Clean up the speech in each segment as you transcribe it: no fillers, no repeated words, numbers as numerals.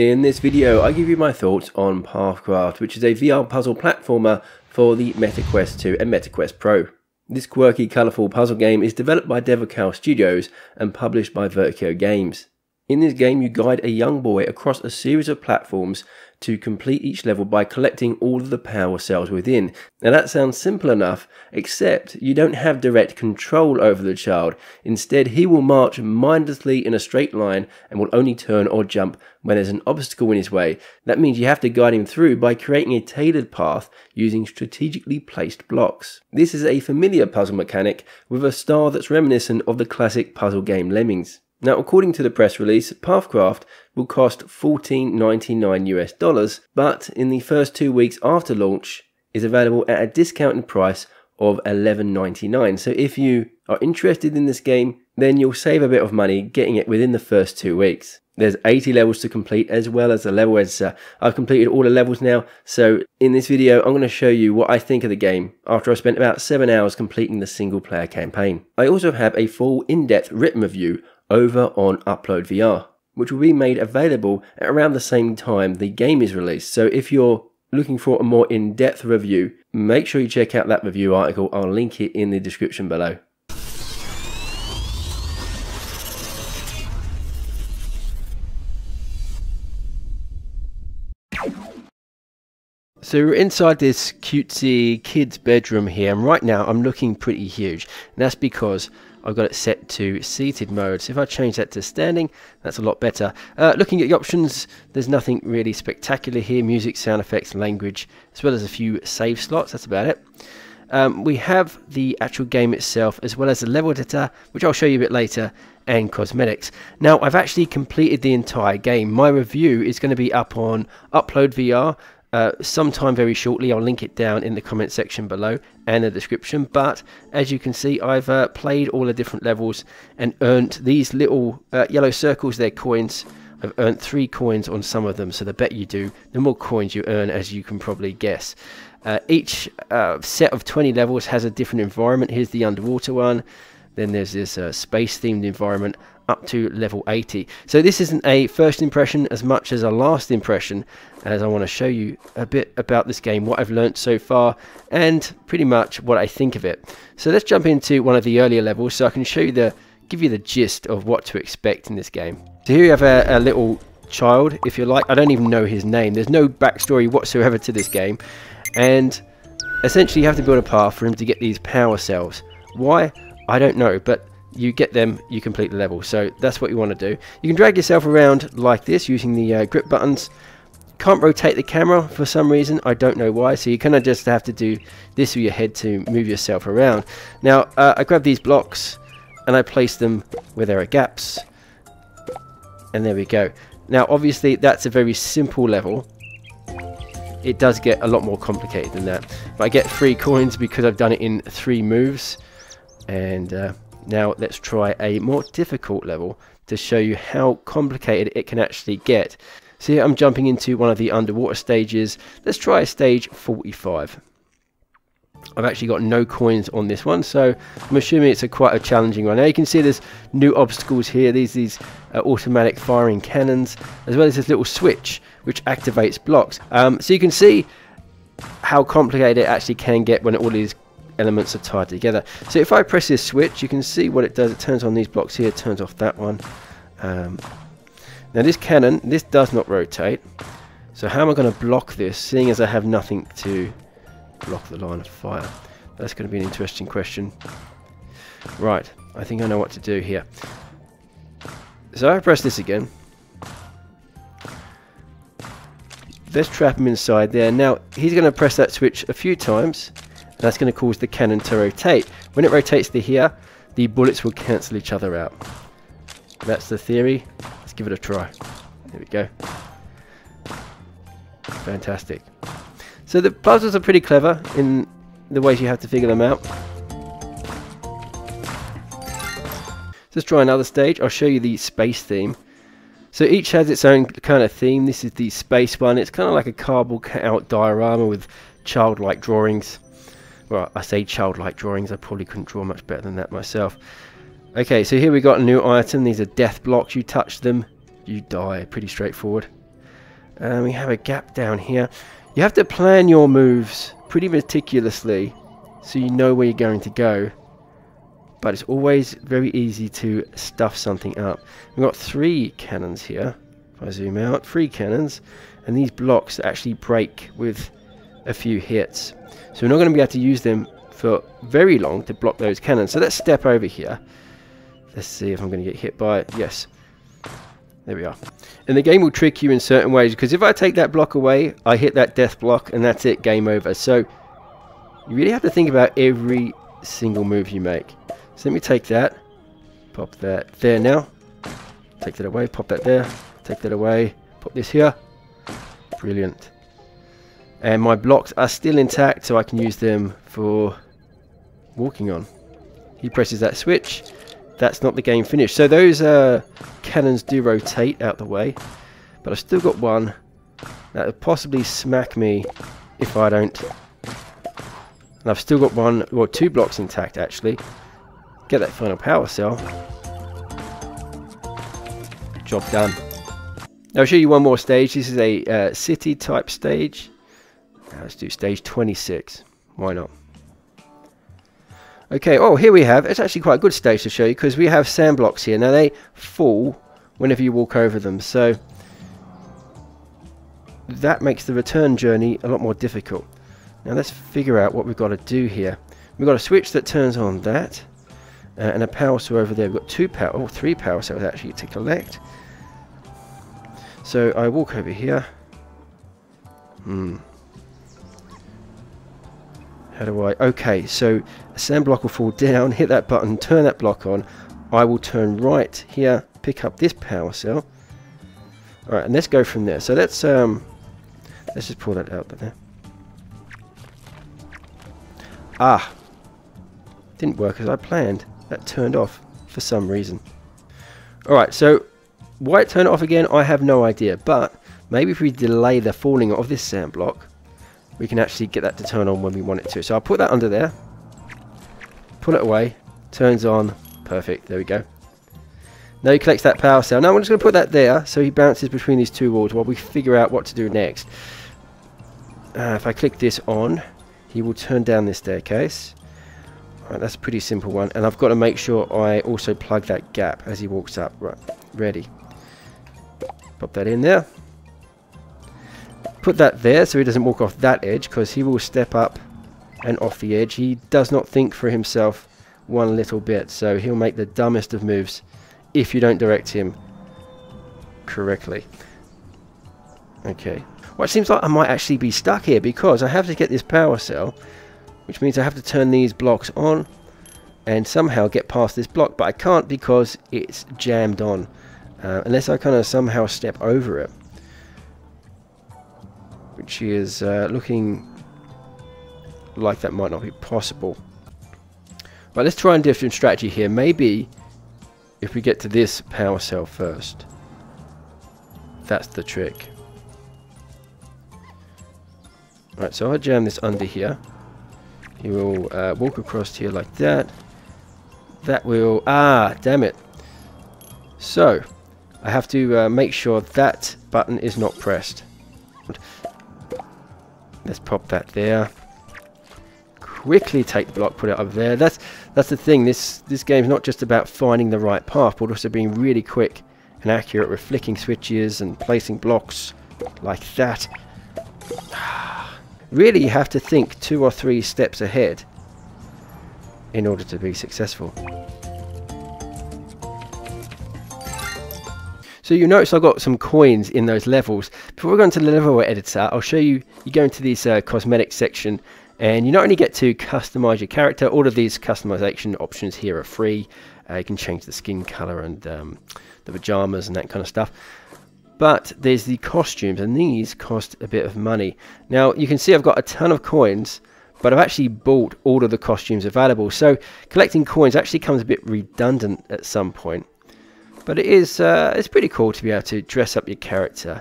In this video, I give you my thoughts on Pathcraft, which is a VR puzzle platformer for the Meta Quest 2 and Meta Quest Pro. This quirky, colourful puzzle game is developed by Devocal Studios and published by Vertigo Games. In this game, you guide a young boy across a series of platforms to complete each level by collecting all of the power cells within. Now that sounds simple enough, except you don't have direct control over the child. Instead, he will march mindlessly in a straight line and will only turn or jump when there's an obstacle in his way. That means you have to guide him through by creating a tailored path using strategically placed blocks. This is a familiar puzzle mechanic with a style that's reminiscent of the classic puzzle game Lemmings. Now, according to the press release, Pathcraft will cost $14.99 US, but in the first 2 weeks after launch is available at a discounted price of $11.99. So if you are interested in this game, then you'll save a bit of money getting it within the first 2 weeks. There's 80 levels to complete as well as a level editor. I've completed all the levels now, so in this video I'm going to show you what I think of the game after I spent about 7 hours completing the single player campaign. I also have a full in-depth written review over on UploadVR, which will be made available at around the same time the game is released. So if you're looking for a more in-depth review, make sure you check out that review article. I'll link it in the description below. So we're inside this cutesy kid's bedroom here, and right now I'm looking pretty huge, and that's because I've got it set to seated mode. So if I change that to standing, that's a lot better. Looking at the options, there's nothing really spectacular here. Music, sound effects, language, as well as a few save slots. That's about it. We have the actual game itself, as well as the level editor, which I'll show you a bit later, and cosmetics. Now, I've actually completed the entire game. My review is going to be up on UploadVR sometime very shortly. I'll link it down in the comment section below and the description. But as you can see, I've played all the different levels and earned these little yellow circles. They're coins. I've earned 3 coins on some of them, so the better you do, the more coins you earn, as you can probably guess. Each set of 20 levels has a different environment. Here's the underwater one, then there's this space themed environment up to level 80. So this isn't a first impression as much as a last impression, as I want to show you a bit about this game, what I've learnt so far, and pretty much what I think of it. So let's jump into one of the earlier levels so I can show you give you the gist of what to expect in this game. So here you have a little child, if you like. I don't even know his name. There's no backstory whatsoever to this game, and essentially you have to build a path for him to get these power cells. Why? I don't know, but you get them, you complete the level. So that's what you want to do. You can drag yourself around like this using the grip buttons. Can't rotate the camera for some reason, I don't know why, so you kind of just have to do this with your head to move yourself around. Now I grab these blocks and I place them where there are gaps, and there we go. Now obviously that's a very simple level. It does get a lot more complicated than that, but I get 3 coins because I've done it in 3 moves. And now let's try a more difficult level to show you how complicated it can actually get. So here I'm jumping into one of the underwater stages. Let's try stage 45. I've actually got no coins on this one, so I'm assuming it's quite a challenging one. Now you can see there's new obstacles here. These automatic firing cannons, as well as this little switch which activates blocks. So you can see how complicated it actually can get when all these elements are tied together. So if I press this switch, you can see what it does. It turns on these blocks here, turns off that one. Now this cannon, this does not rotate, so how am I going to block this, seeing as I have nothing to block the line of fire? That's going to be an interesting question. Right, I think I know what to do here. So I press this again. Let's trap him inside there. Now he's going to press that switch a few times. That's going to cause the cannon to rotate. When it rotates to here, the bullets will cancel each other out. That's the theory. Let's give it a try. There we go. Fantastic. So the puzzles are pretty clever in the ways you have to figure them out. Let's try another stage. I'll show you the space theme. So each has its own kind of theme. This is the space one. It's kind of like a cardboard cutout diorama with childlike drawings. Well, I say childlike drawings, I probably couldn't draw much better than that myself. Okay, so here we got a new item. These are death blocks. You touch them, you die. Pretty straightforward. and we have a gap down here. You have to plan your moves pretty meticulously so you know where you're going to go, but it's always very easy to stuff something up. We've got three cannons here. If I zoom out, three cannons, and these blocks actually break with a few hits, so we're not going to be able to use them for very long to block those cannons. So let's step over here. Let's see if I'm going to get hit by it. Yes, there we are. And the game will trick you in certain ways, because if I take that block away, I hit that death block, and that's it, game over. So you really have to think about every single move you make. So let me take that, pop that there now, take that away, pop that there, take that away, pop this here. Brilliant. And my blocks are still intact, so I can use them for walking on. He presses that switch. That's not the game finished. So those cannons do rotate out the way, but I've still got one that will possibly smack me if I don't. And I've still got one, well, two blocks intact actually. Get that final power cell. Job done. I'll show you one more stage. This is a city type stage. Let's do stage 26. Why not? Okay, oh, here we have, it's actually quite a good stage to show you, because we have sand blocks here. Now they fall whenever you walk over them, so that makes the return journey a lot more difficult. Now let's figure out what we've got to do here. We've got a switch that turns on that, and a power cell over there. We've got three power cells actually to collect. So I walk over here. How do I... Okay, so a sand block will fall down, hit that button, turn that block on. I will turn right here, pick up this power cell. Alright, and let's go from there. So let's just pull that out there. Ah! Didn't work as I planned. That turned off for some reason. Alright, so why it turned off again, I have no idea. But maybe if we delay the falling of this sand block, we can actually get that to turn on when we want it to. So I'll put that under there, pull it away, turns on, perfect, there we go. Now he collects that power cell. Now I'm just going to put that there so he bounces between these two walls while we figure out what to do next. If I click this on, he will turn down this staircase. Right, that's a pretty simple one, and I've got to make sure I also plug that gap as he walks up. Right, ready. Pop that in there. Put that there so he doesn't walk off that edge, because he will step up and off the edge. He does not think for himself one little bit, so he'll make the dumbest of moves if you don't direct him correctly. Okay. Well, it seems like I might actually be stuck here, because I have to get this power cell, which means I have to turn these blocks on and somehow get past this block, but I can't because it's jammed on, unless I kind of somehow step over it. Which is looking like that might not be possible. But let's try a different strategy here. Maybe if we get to this power cell first. That's the trick. Alright, so I'll jam this under here. He will walk across here like that. That will... Ah, damn it. So, I have to make sure that button is not pressed. Let's pop that there. Quickly take the block, put it up there. That's the thing. This game's not just about finding the right path, but also being really quick and accurate with flicking switches and placing blocks like that. Really, you have to think 2 or 3 steps ahead in order to be successful. So you'll notice I've got some coins in those levels. Before we go into the level editor, I'll show you, you go into this cosmetics section, and you not only get to customize your character, all of these customization options here are free. You can change the skin color and the pajamas and that kind of stuff. But there's the costumes, and these cost a bit of money. Now you can see I've got a ton of coins, but I've actually bought all of the costumes available. So collecting coins actually comes a bit redundant at some point. But it is, it's pretty cool to be able to dress up your character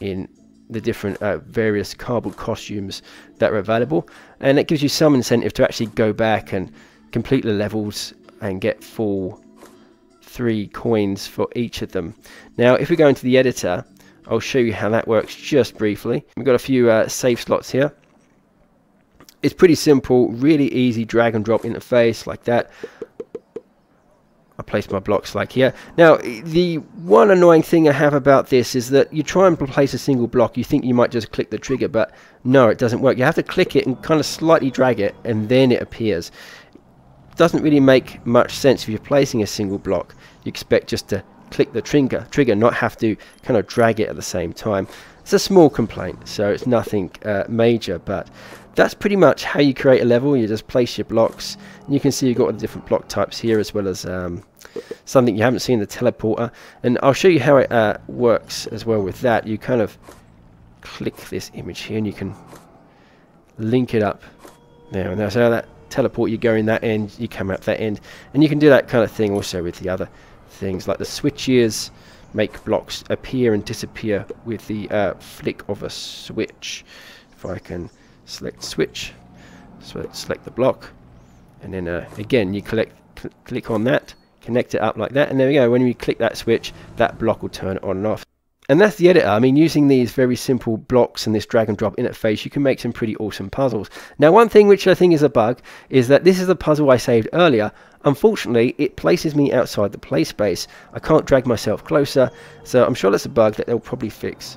in the different various cardboard costumes that are available. And it gives you some incentive to actually go back and complete the levels and get full 3 coins for each of them. Now, if we go into the editor, I'll show you how that works just briefly. We've got a few save slots here. It's pretty simple, really easy drag and drop interface like that. I place my blocks like here. Now, the one annoying thing I have about this is that you try and place a single block, you think you might just click the trigger, but no, it doesn't work. You have to click it and kind of slightly drag it, and then it appears. It doesn't really make much sense if you're placing a single block. You expect just to click the trigger, not have to kind of drag it at the same time. It's a small complaint, so it's nothing major, but that's pretty much how you create a level. You just place your blocks, and you can see you've got all the different block types here, as well as something you haven't seen, the teleporter. And I'll show you how it works as well with that. You kind of click this image here, and you can link it up there. And that's how that teleport, you go in that end, you come out that end. And you can do that kind of thing also with the other things, like the switches. Make blocks appear and disappear with the flick of a switch. If I can select switch, so select the block, and then again you click on that, connect it up like that, and there we go. When you click that switch, that block will turn on and off. And that's the editor. I mean, using these very simple blocks and this drag and drop interface, you can make some pretty awesome puzzles. Now, one thing which I think is a bug is that this is the puzzle I saved earlier. Unfortunately, it places me outside the play space. I can't drag myself closer, so I'm sure that's a bug that they'll probably fix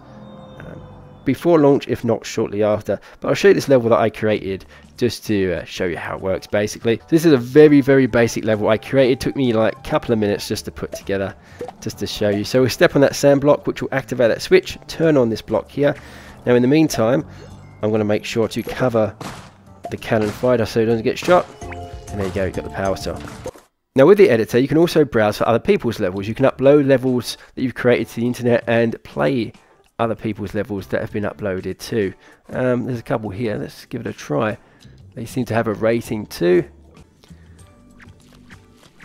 before launch, if not shortly after. But I'll show you this level that I created just to show you how it works, basically. This is a very, very basic level I created. It took me like a couple of minutes just to put together, just to show you. So we'll step on that sand block, which will activate that switch, turn on this block here. Now, in the meantime, I'm going to make sure to cover the cannon fighter so it doesn't get shot. And there you go, you've got the power cell. Now, with the editor, you can also browse for other people's levels. You can upload levels that you've created to the internet and play other people's levels that have been uploaded too. There's a couple here, let's give it a try. They seem to have a rating too.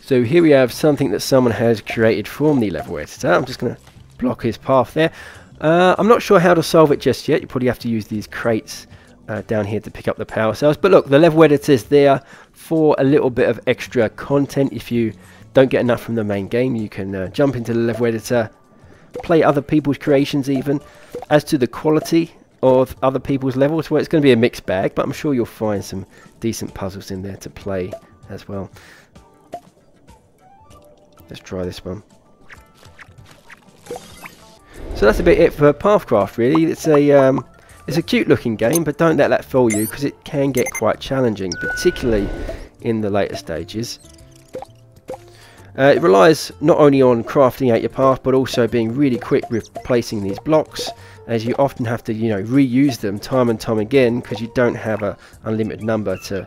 So here we have something that someone has created from the level editor. I'm just going to block his path there. I'm not sure how to solve it just yet. You probably have to use these crates down here to pick up the power cells. But look, the level editor is there for a little bit of extra content. If you don't get enough from the main game, you can jump into the level editor, play other people's creations even. As to the quality of other people's levels, well, it's going to be a mixed bag, but I'm sure you'll find some decent puzzles in there to play as well. Let's try this one. So that's about it for Pathcraft, really. It's a cute looking game, but don't let that fool you, because it can get quite challenging, particularly in the later stages. It relies not only on crafting out your path, but also being really quick with placing these blocks, as you often have to, you know, reuse them time and time again, because you don't have an unlimited number to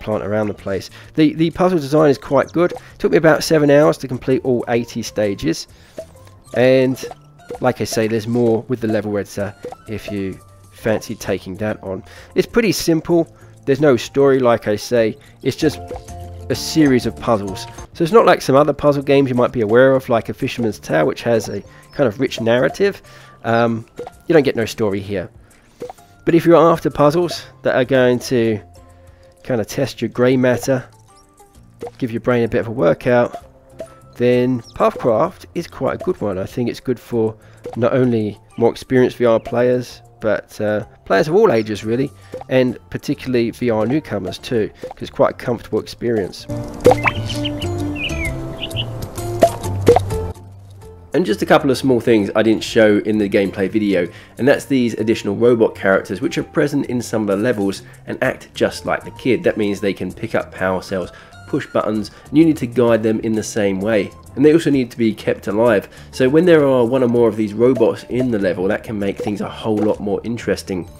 plant around the place. The puzzle design is quite good. It took me about 7 hours to complete all 80 stages, and like I say, there's more with the level editor if you fancy taking that on. It's pretty simple. There's no story, like I say. It's just a series of puzzles. So it's not like some other puzzle games you might be aware of, like A Fisherman's Tower, which has a kind of rich narrative. You don't get no story here. But if you're after puzzles that are going to kind of test your grey matter, give your brain a bit of a workout, then Pathcraft is quite a good one. I think it's good for not only more experienced VR players, but players of all ages really, and particularly VR newcomers too, because it's quite a comfortable experience. And just a couple of small things I didn't show in the gameplay video, and that's these additional robot characters which are present in some of the levels and act just like the kid. That means they can pick up power cells, push buttons, and you need to guide them in the same way. And they also need to be kept alive. So when there are one or more of these robots in the level, that can make things a whole lot more interesting.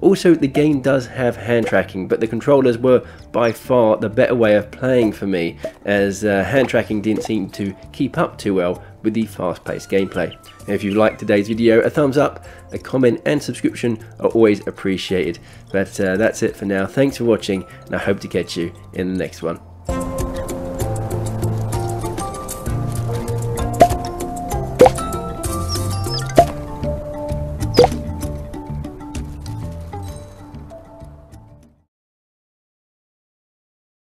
Also, the game does have hand tracking, but the controllers were by far the better way of playing for me, as hand tracking didn't seem to keep up too well with the fast-paced gameplay. And if you liked today's video, a thumbs up, a comment and subscription are always appreciated. But that's it for now. Thanks for watching, and I hope to catch you in the next one.